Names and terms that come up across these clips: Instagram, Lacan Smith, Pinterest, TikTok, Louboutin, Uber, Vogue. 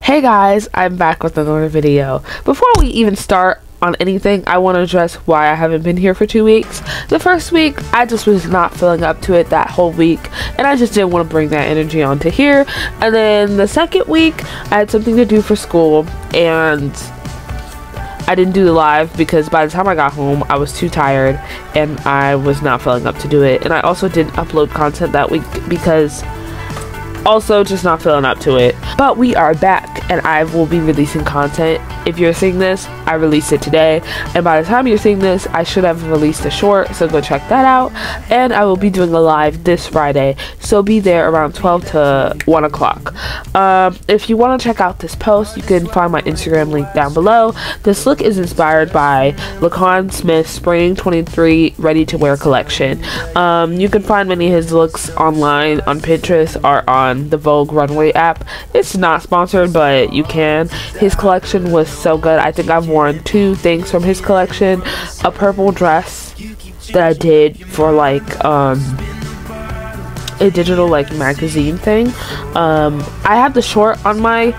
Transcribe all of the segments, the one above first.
Hey guys, I'm back with another video. Before we even start on anything, I want to address why I haven't been here for 2 weeks. The first week, I just was not feeling up to it that whole week, and I just didn't want to bring that energy onto here. And then the second week, I had something to do for school, and I didn't do the live because by the time I got home, I was too tired, and I was not feeling up to do it. And I also didn't upload content that week because also just not feeling up to it. But we are back, and I will be releasing content. If you're seeing this, I released it today, and by the time you're seeing this, I should have released a short, so go check that out. And I will be doing a live this Friday, so be there around 12 to 1 o'clock. If you want to check out this post, you can find my Instagram link down below. This look is inspired by Lacan Smith's Spring 23 Ready to Wear collection. You can find many of his looks online on Pinterest or on the Vogue runway app. It's not sponsored, but you can. His collection was so good. I think I've worn two things from his collection: a purple dress that I did for like a digital like magazine thing. I have the short on my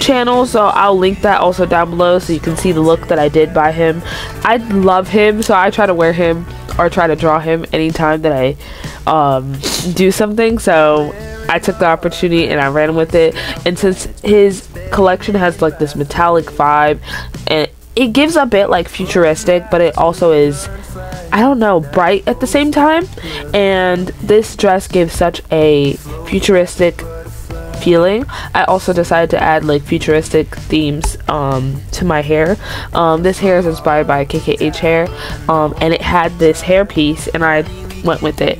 channel, so I'll link that also down below so you can see the look that I did by him. I love him, so I try to wear him or try to draw him anytime that I do something, so I took the opportunity and I ran with it. And since his collection has like this metallic vibe, and it gives a bit like futuristic, but it also is, I don't know, bright at the same time, and this dress gives such a futuristic feeling. I also decided to add like futuristic themes to my hair. This hair is inspired by KKH hair, and it had this hair piece and I went with it.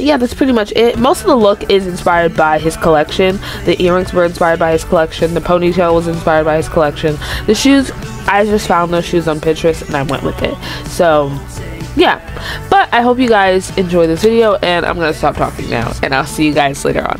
Yeah, that's pretty much it. Most of the look is inspired by his collection. The earrings were inspired by his collection. The ponytail was inspired by his collection. The shoes, I just found those shoes on Pinterest and I went with it. So yeah, but I hope you guys enjoy this video, and I'm gonna stop talking now, and I'll see you guys later on.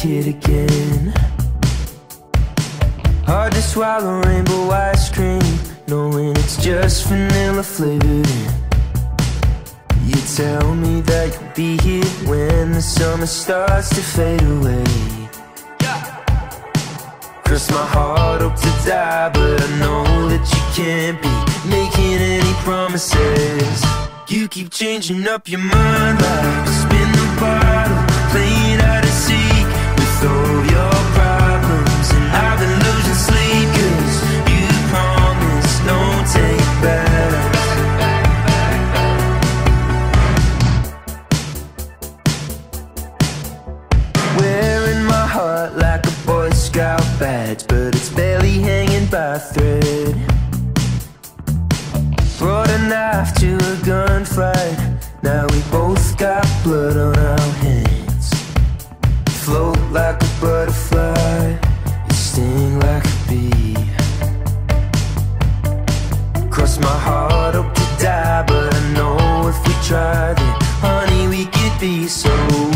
Kid again, hard to swallow rainbow ice cream, knowing it's just vanilla flavored in. You tell me that you'll be here when the summer starts to fade away. Cross my heart up to die, but I know that you can't be making any promises. You keep changing up your mind like a spin the bottle, playing out at sea. All your problems, and I've been losing sleep 'cause you promised no take back. Wearing my heart like a Boy Scout badge, but it's barely hanging by a thread. Brought a knife to a gunfight, Now we both got blood on our hands. Float like a butterfly, you sting like a bee. Cross my heart up to die, but I know if we try, then honey, we could be so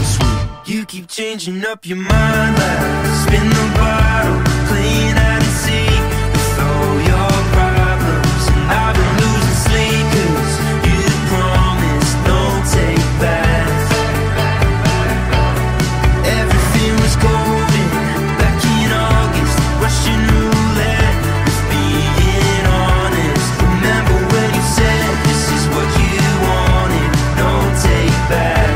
sweet. You keep changing up your mind, like spin the bottle, playing out at sea with all your problems. And I've been losing sleep, 'cause you promised no take back. Everything was golden back in August, Russian roulette was being honest. Remember when you said this is what you wanted, no take back.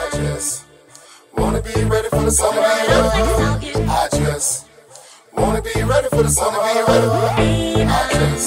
I just wanna be ready for the summer. I just wanna be ready for the summer. I just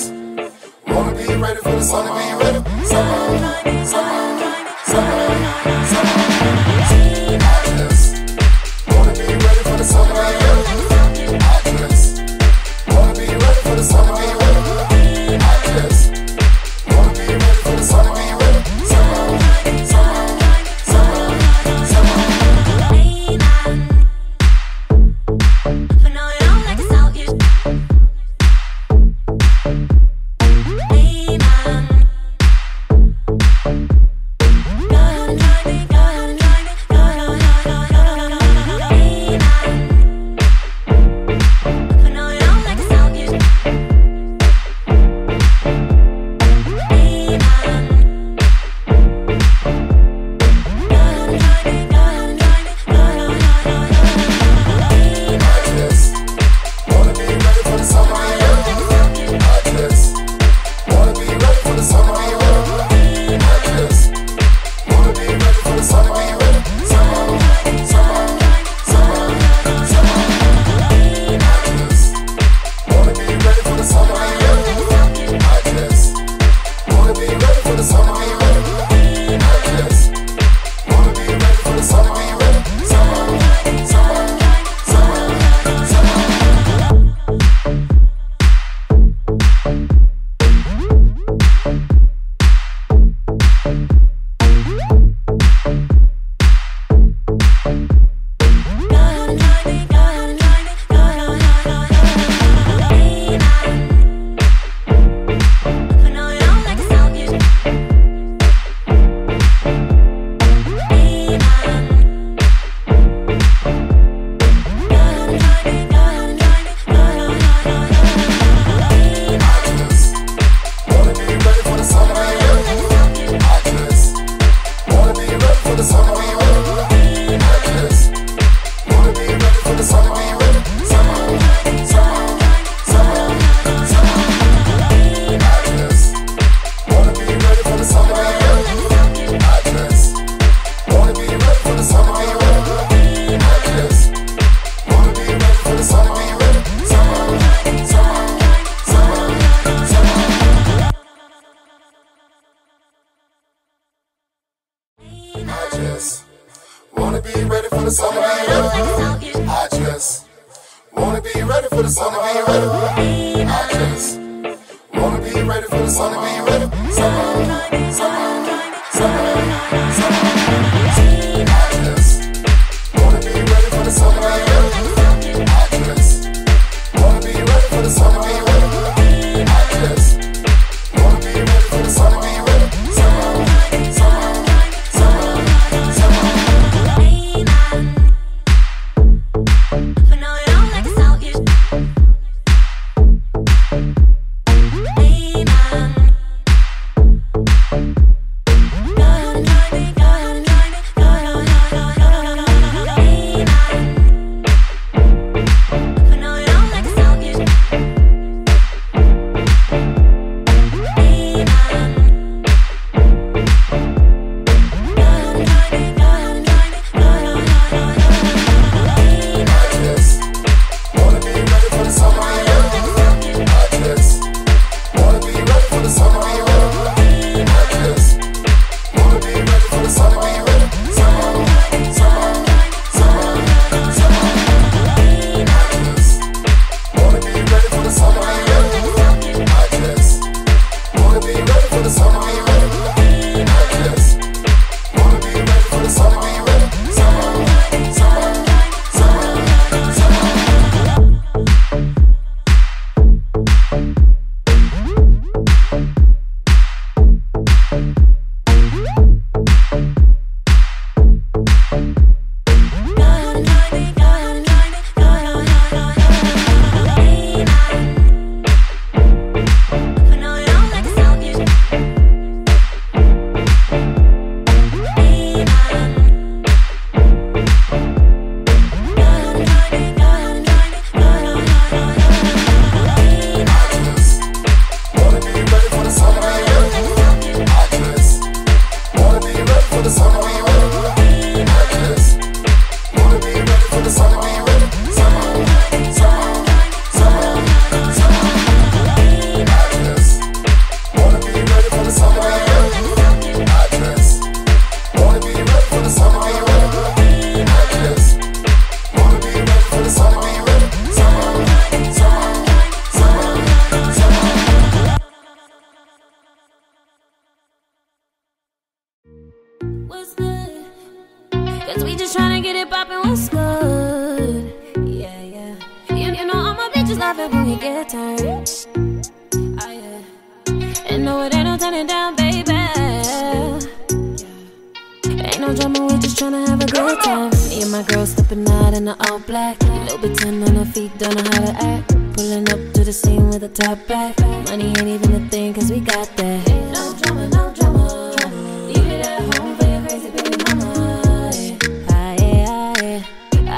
wanna be ready for the summer. Summer, summer, summer, summer. I just wanna be ready for the summer. I just wanna be ready for the summer. I just wanna be ready for the summer. Cause we just tryna get it poppin', what's good? Yeah, yeah. You know all my bitches laughing when we get turned. Oh, yeah. And no, it ain't no turning down, baby. Ain't no drama, we just tryna have a good time. Me and my girl steppin' out in the all black, Louboutin on her feet, don't know how to act. Pullin' up to the scene with a top back. Money ain't even a thing, cause we got that. No drama, no drama. Leave it at home for your crazy baby mama. Ah, yeah, ah, yeah.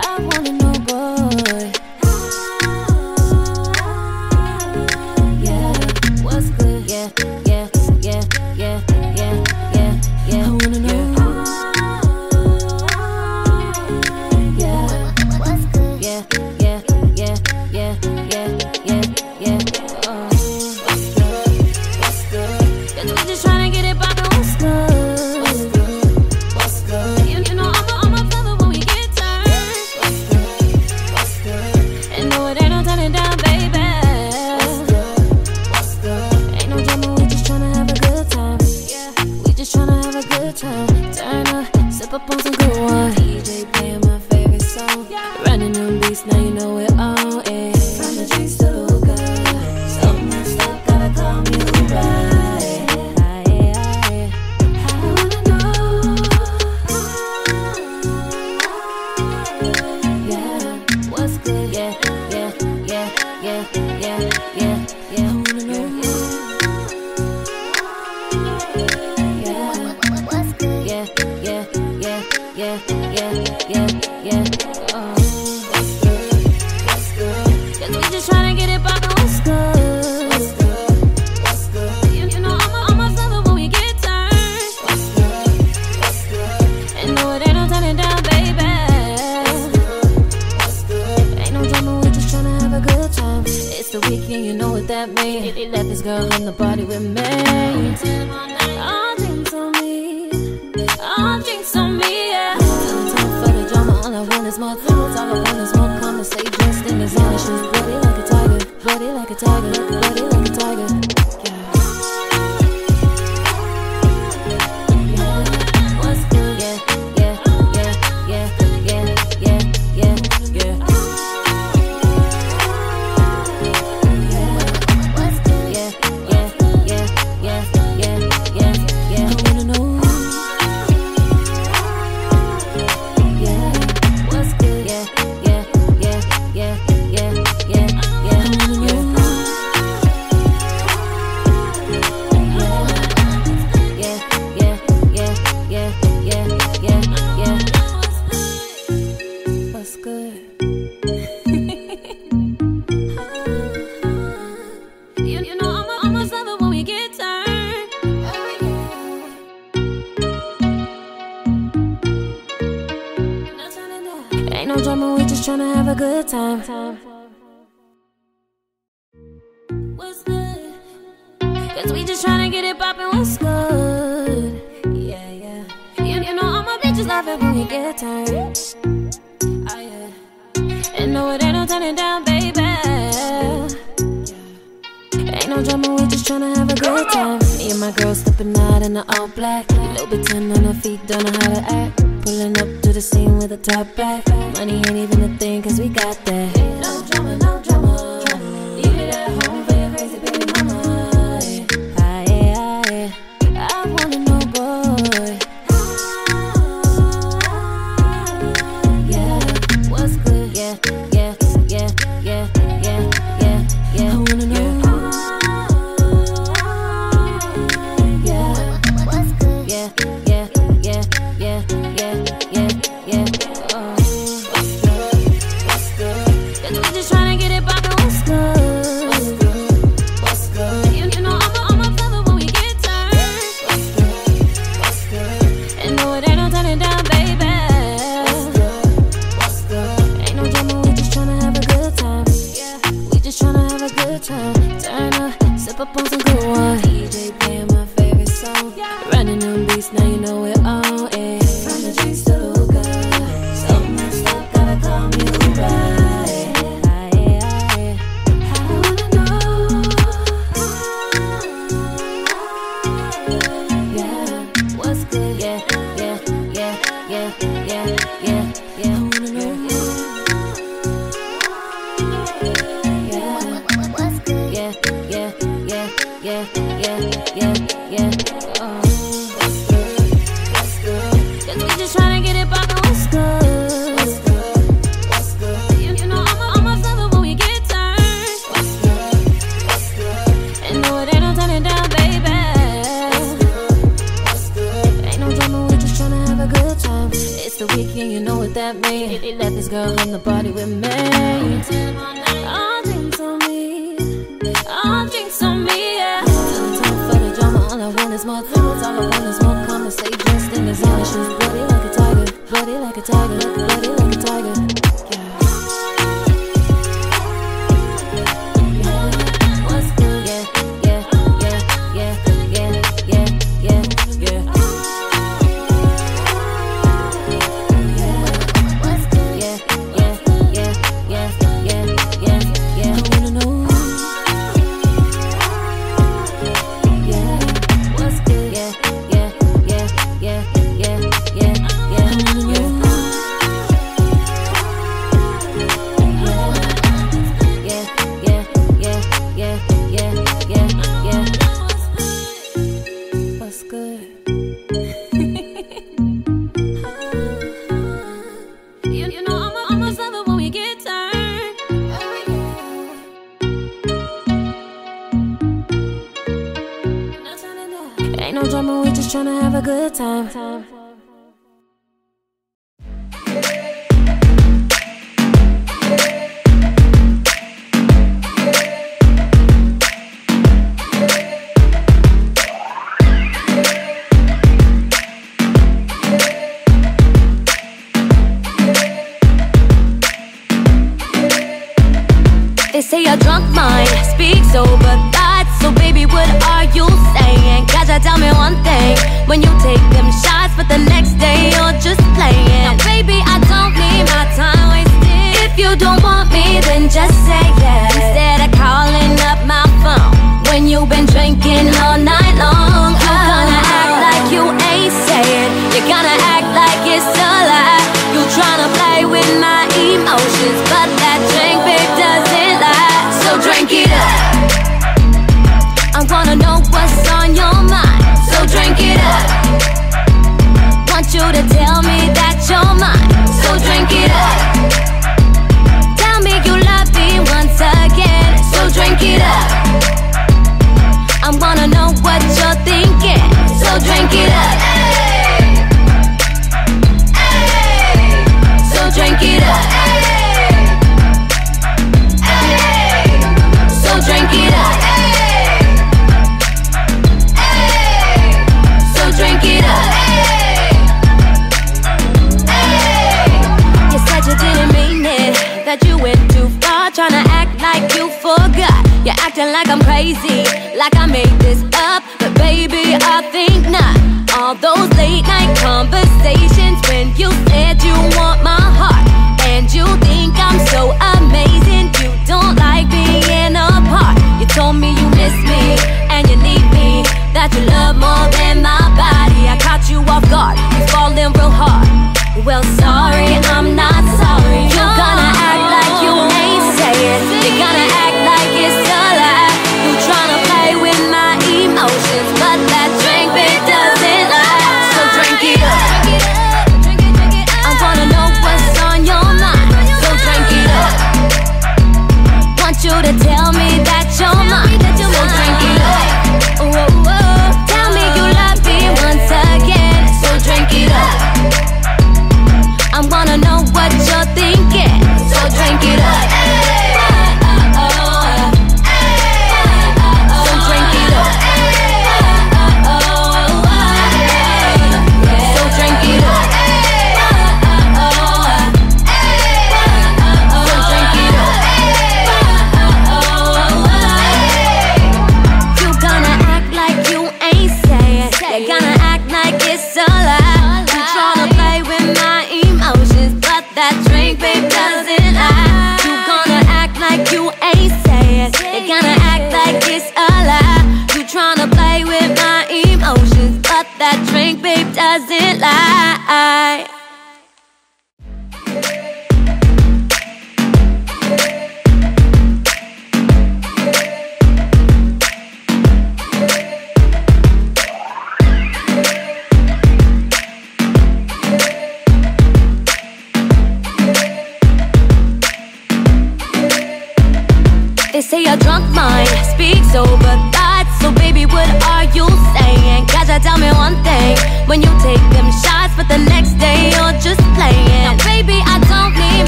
I want a new boy. Ah, yeah. What's good? Yeah, yeah, yeah, yeah, yeah, yeah, yeah. I wanna know. Turn up, sip up on some good wine. DJ playing my favorite song. Running them beats, now you know it all. Yeah. From the drinks to the hookah, so much stuff, gotta call me Uber. I wanna know, yeah, what's good? Yeah, yeah, yeah, yeah, yeah, yeah, yeah. I wanna know. Yeah, yeah, yeah, yeah. Oh, what's good? What's good? Cause we just tryna get it poppin'. What's good? What's good? What's good? You know I'm a lover when we get turned. What's good? What's good? And no, it ain't no turning down, baby. What's good? Ain't no drama, we just tryna have a good time. It's the weekend, you know what that means. They left this girl in the party with me. All drinks on me. All drinks on me. More thoughts, all I want is more conversations. Then there's all issues, bloody like a tiger, bloody like a tiger, bloody like a tiger. Yeah. Yeah. What's good? Yeah, yeah, yeah, yeah, yeah, yeah, yeah, yeah. Yeah. What's good? Yeah, yeah, yeah, yeah, yeah, yeah, yeah. I wanna know. Ain't no drama, we just tryna have a good time. What's good? Cause we just tryna get it poppin', what's good? Yeah, yeah. You know all my bitches laughing when we get turned. Oh, yeah. And no, it ain't no turning down, baby. Yeah. Ain't no drama, we just tryna have a good time. Me and my girl steppin' out in the all black, Louboutin on her feet, don't know how to act. Pullin' up to the scene with a top back. Money ain't even a thing, cause we got that. No drama, no drama. Leave it at home for your crazy baby mama. Ah, yeah, ah, yeah. I want a new boy. Ah, yeah. What's good? Yeah, yeah, yeah, yeah, yeah, yeah, yeah. I wanna know. Ah, yeah. What's good? Yeah, yeah, yeah, yeah, yeah. Yeah, yeah, oh. What's good? What's good? Cause we just tryna get it poppin', what's good? What's good? What's good? You know I'm a lover when we get turned. What's good? What's good? And no, it ain't no turning down, baby. What's good? What's good? Ain't no drama, we just tryna have a good time. Yeah, we just tryna have a good time. Turn up, sip up on some good wine. DJ playing my favorite song. Running them beats, now you know it all, yeah. Yeah. girl in the body we're made. All drinks on me, all drinks on me, yeah. No time for the drama, all I want is more thoughts. All I want is more comments. Stay dressed in designer shoes, bloody like a tiger, bloody like a tiger, bloody like a tiger. When you take them shots, but the next day you're just playing. Now, baby, I don't need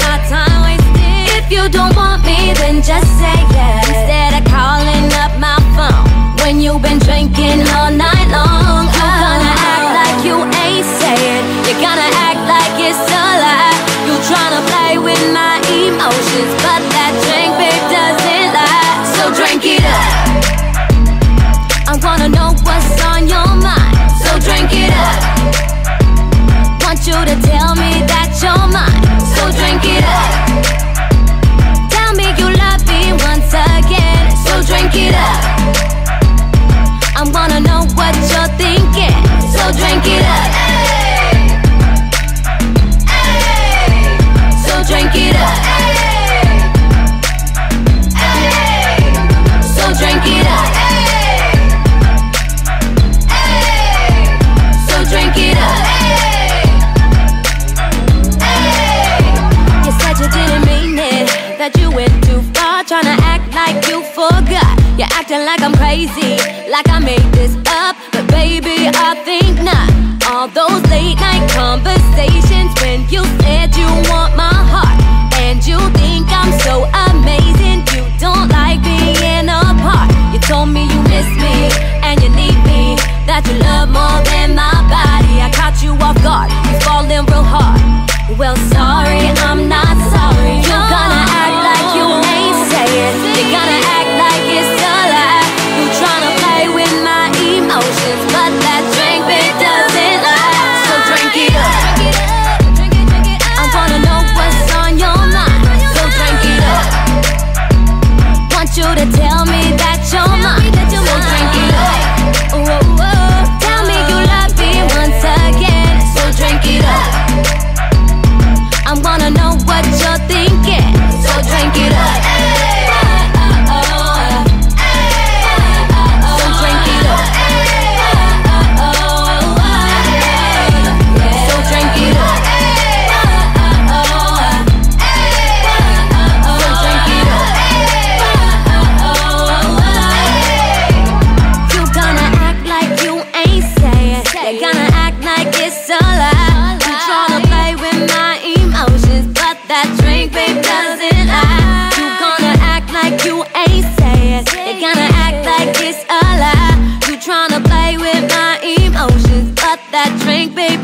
my up. I wanna know what you're thinking, so drink it up. Ay, ay, so drink it up. Ay, ay, so drink it up. Ay, ay, so drink it up. Ay, ay. You said you didn't mean it, that you went too far, tryna act like you forgot. You're acting like I'm crazy, like I made this up, but baby, I think not. All those late night conversations when you said you want my heart, and you think I'm so amazing, you don't like being apart. You told me you miss me, and you need me, that you love more than my body. I caught you off guard, you're falling real hard. Well, sorry, I'm not sorry. You're gonna act like you ain't saying, you're gonna act like it's but that drink bit doesn't last. So drink it up. I wanna know what's on your mind. So drink it up. Want you to tell me that you're mine. So drink it up. Tell me you love me once again. So drink it up. I wanna know what you're thinking. So drink it up.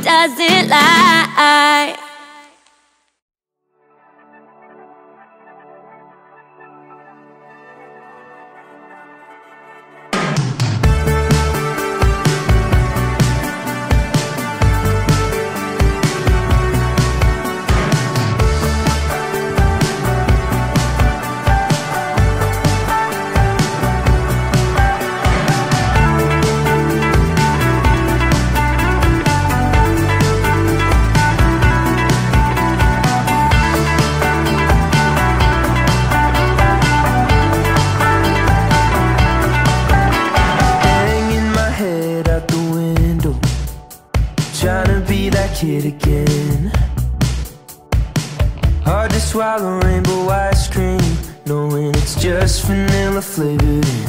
Doesn't lie. Kid again, hard to swallow rainbow ice cream, knowing it's just vanilla flavored in.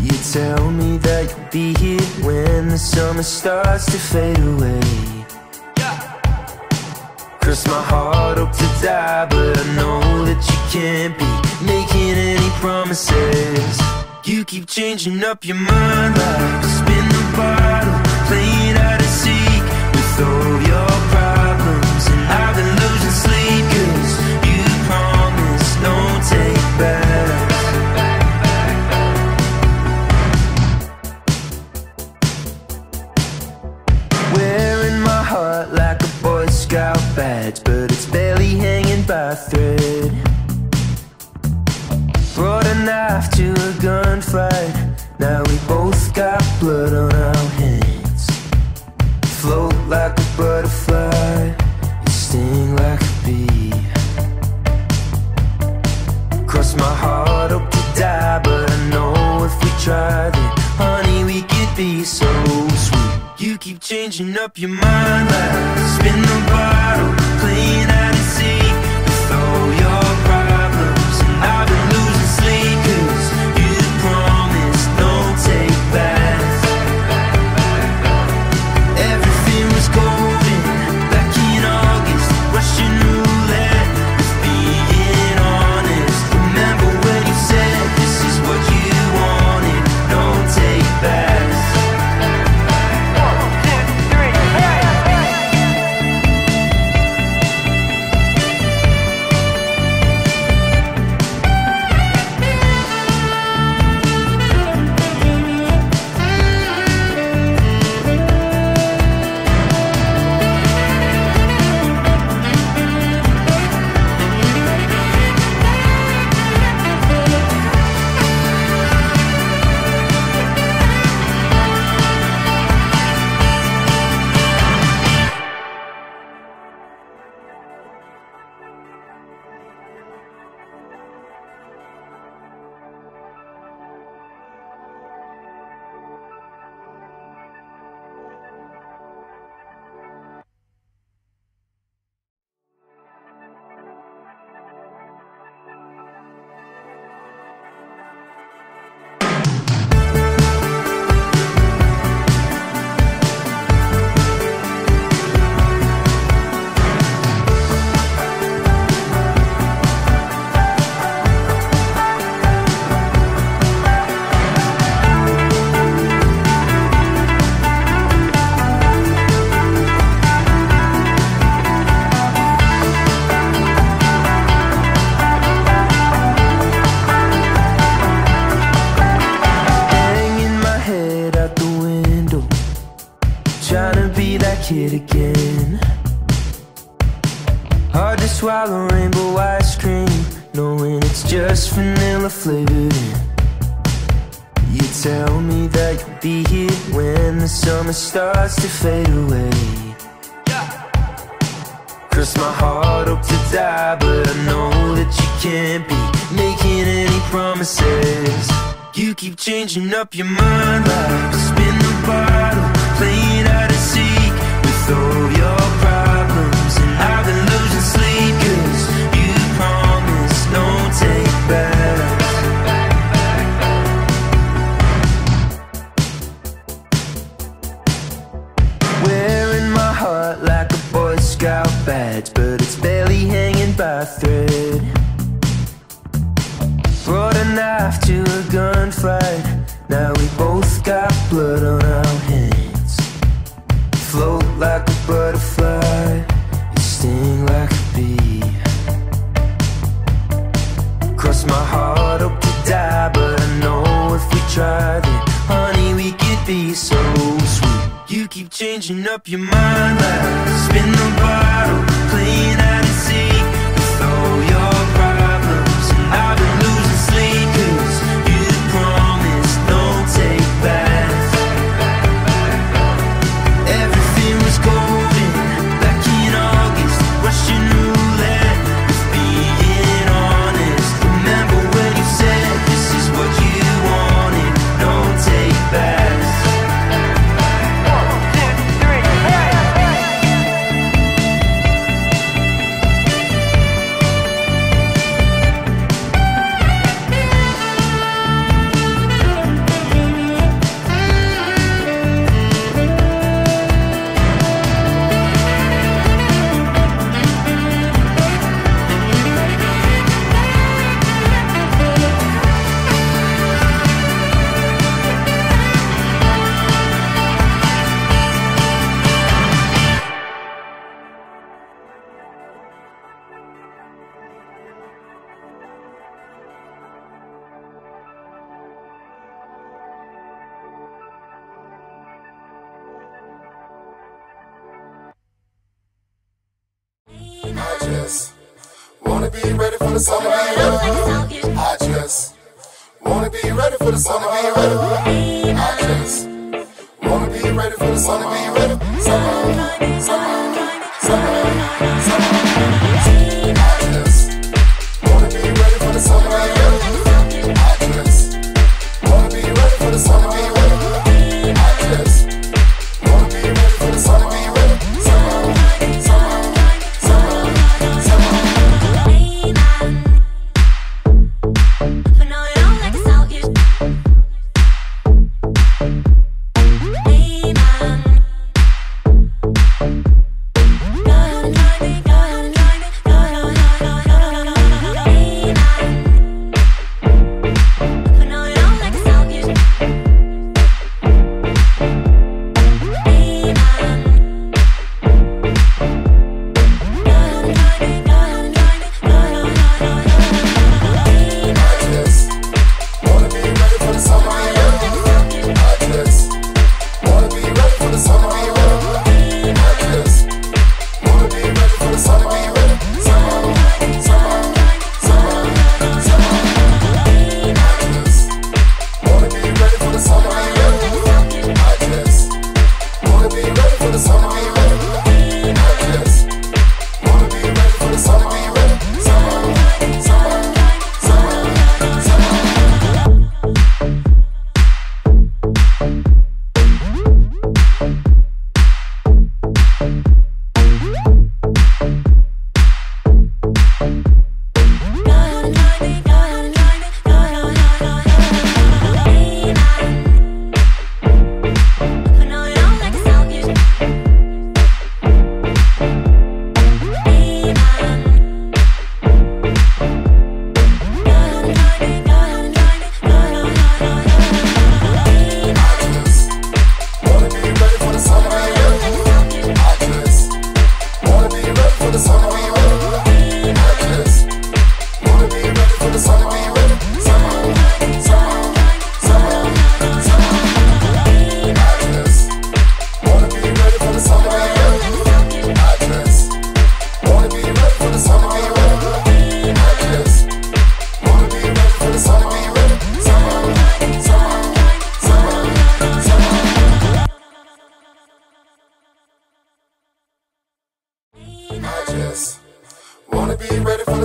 You tell me that you'll be here when the summer starts to fade away. Curse my heart up to die, but I know that you can't be making any promises. You keep changing up your mind like spin the bottle, playing out of sea. All your problems, and I've been losing sleep, 'cause you promised no take back. Wearing my heart like a Boy Scout badge, but it's barely hanging by a thread. Brought a knife to a gunfight, now we both got blood on our hands. Float like a butterfly, you sting like a bee. Cross my heart up to die, but I know if we try, then honey, we could be so sweet. You keep changing up your mind like spin the bottle, playing out at sea with all your problems, and I've been losing sleep 'cause you promised no take back. kid again. Hard to swallow rainbow ice cream, knowing it's just vanilla flavored in. You tell me that you'll be here when the summer starts to fade away. Curse my heart, hope to die, but I know that you can't be making any promises. You keep changing up your mind, like spin the bottle, playing out of seek with all your problems. And I've been losing sleep, 'cause you promised no take back. Wearing my heart like a Boy Scout badge, but it's barely hanging by a thread. Brought a knife to a gunfight, now we both got blood on our hands. Float like a butterfly, you sting like a bee. Cross my heart, hope to die, but I know if we try, then honey, we could be so sweet. You keep changing up your mind, like spin the bottle, playing out at sea with all your problems. And I've been losing sleep, 'cause you promised no take back. Everything was golden back in August, Russian roulette with being honest. Remember when you said this is what you wanted, no take back.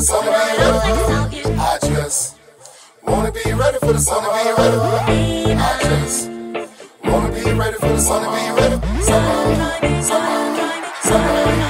summer, be ready. I just wanna be ready for the summer, be ready. I just wanna be ready for the summer, be ready. Summer, summer, summer, summer.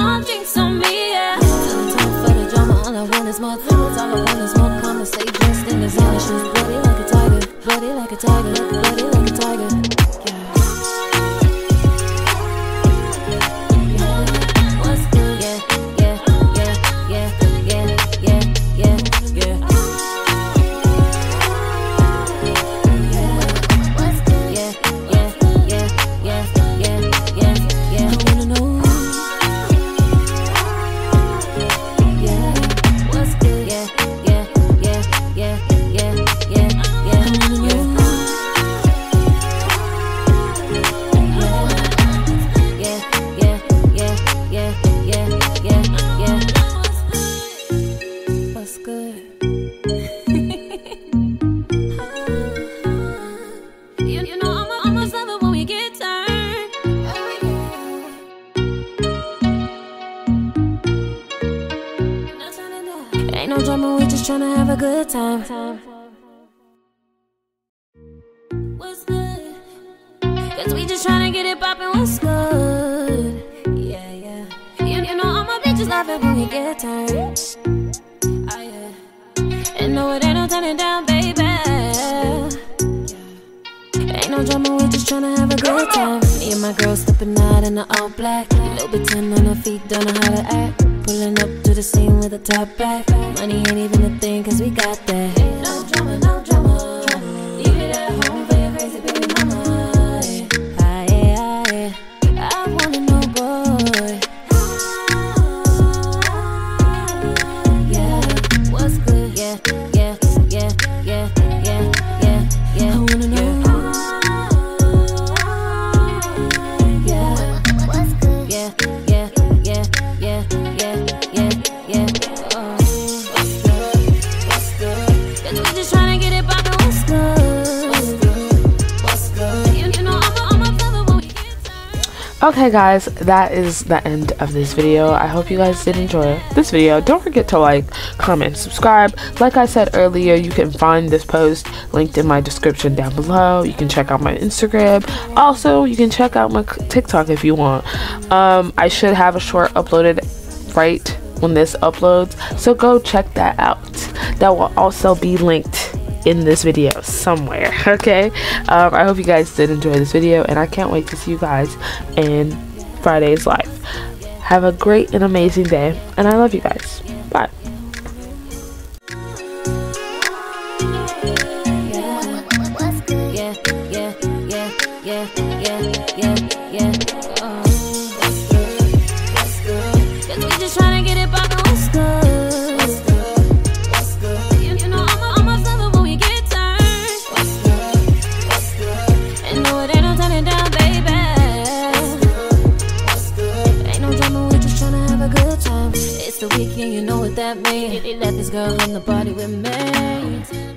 All drinks on me, yeah. Time for the drama, all I want. is my thoughts. All I want is more calm to stay dressed in designer shoes. Bloody like a tiger, bloody like a tiger, bloody like a tiger. Ain't no drama, we just tryna have a good time. What's good? Cause we just tryna get it poppin', what's good? Yeah, yeah. You know all my bitches love it when we get turned. Oh yeah. And no, it ain't no turning down, baby. Ain't no drama, we just tryna have a good time. Me and my girl steppin' out in the all black, little bit tin on her feet, don't know how to act. Pulling up to the scene with a top back. Money ain't even a thing, cause we got that. No drama, no drama, drama. Leave it at home for your crazy baby mama. I wanna know, boy. Yeah, what's good? Yeah, I wanna know. Okay guys, that is the end of this video. I hope you guys did enjoy this video. Don't forget to like, comment, subscribe. Like I said earlier, you can find this post linked in my description down below. You can check out my Instagram. Also, you can check out my TikTok if you want. I should have a short uploaded right when this uploads, so go check that out. That will also be linked in this video somewhere. Okay, I hope you guys did enjoy this video, and I can't wait to see you guys in Friday's live. Have a great and amazing day, and I love you guys. Bye. That mean? He left his girl in the party with me.